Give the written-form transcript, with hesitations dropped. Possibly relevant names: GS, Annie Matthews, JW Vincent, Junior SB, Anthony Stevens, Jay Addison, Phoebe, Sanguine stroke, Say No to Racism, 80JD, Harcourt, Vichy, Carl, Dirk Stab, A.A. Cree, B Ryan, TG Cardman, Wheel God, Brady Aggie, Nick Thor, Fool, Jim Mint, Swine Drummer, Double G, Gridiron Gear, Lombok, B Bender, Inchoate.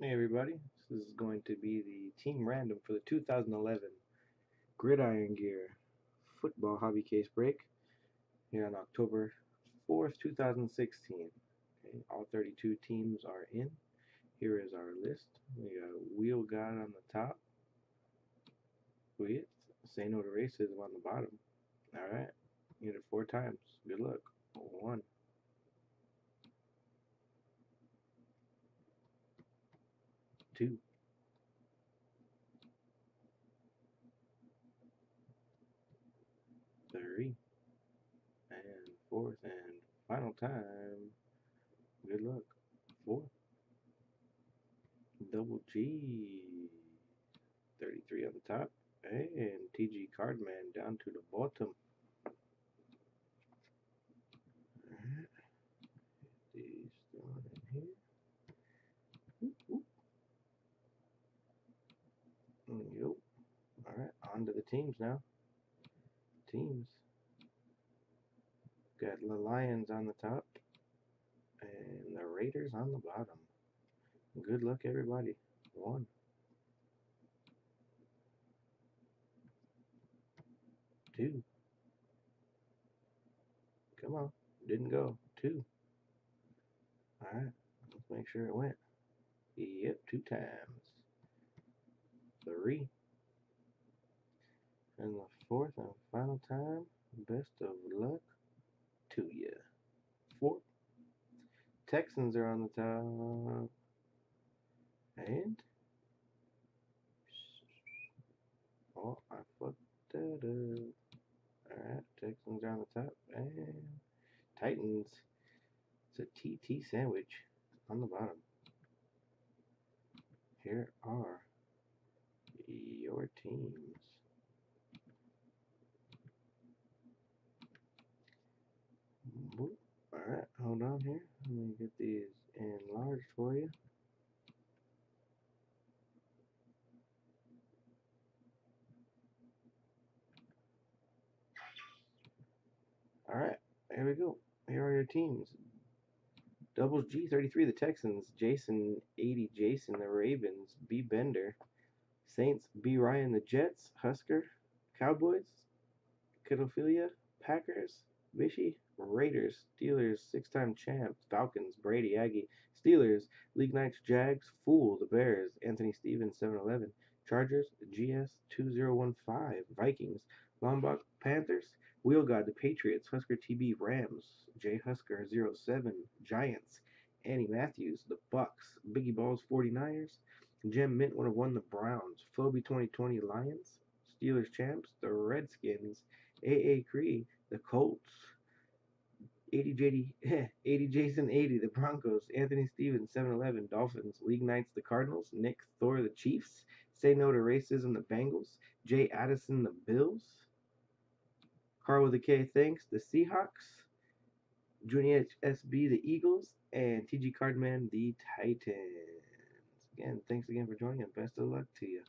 Hey everybody, this is going to be the team random for the 2011 Gridiron Gear football hobby case break here on October 4th, 2016. Okay, all 32 teams are in. Here is our list. We got Wheel God on the top. We get Say No to Racism on the bottom. Alright, you did it 4 times. Good luck. 1. Two. Three. And fourth and final time. Good luck. 4. Double G. 33 on the top. And TG Cardman down to the bottom. These down in here. Yo. Alright, on to the teams now. Teams. Got the Lions on the top and the Raiders on the bottom. Good luck, everybody. 1. 2. Come on. Didn't go. 2. Alright, let's make sure it went. Yep, 2 times. 3. And the fourth and final time, best of luck to you. 4. Texans are on the top. And oh, I fucked that up. Alright, Texans are on the top. And Titans. It's a TT sandwich on the bottom. Here are your teams. Alright, hold on here. Let me get these enlarged for you. Alright, here we go. Here are your teams. Double G, 33, the Texans. Jason, 80Jason, the Ravens. B Bender, Saints. B Ryan, the Jets. Husker, Cowboys. Kid Ophelia, Packers. Vichy, Raiders. Steelers, 6-time champs. Falcons, Brady Aggie. Steelers, League Knights, Jags. Fool, the Bears. Anthony Stevens, 7-11. Chargers, GS, 2015. Vikings, Lombok, Panthers. Wheel God, the Patriots. Husker, TB, Rams. Jay Husker, 07. Giants, Annie Matthews, the Bucks. Biggie Balls, 49ers. Jim Mint would have won the Browns. Phoebe, 2020, Lions. Steelers champs, the Redskins. A.A. Cree, the Colts. 80JD, 80Jason80, the Broncos. Anthony Stevens, 7-11, Dolphins. League Knights, the Cardinals. Nick Thor, the Chiefs. Say No to Racism, the Bengals. Jay Addison, the Bills. Carl with a K, thanks, the Seahawks. Junior SB, the Eagles. And TG Cardman, the Titans. Again, thanks again for joining and best of luck to you.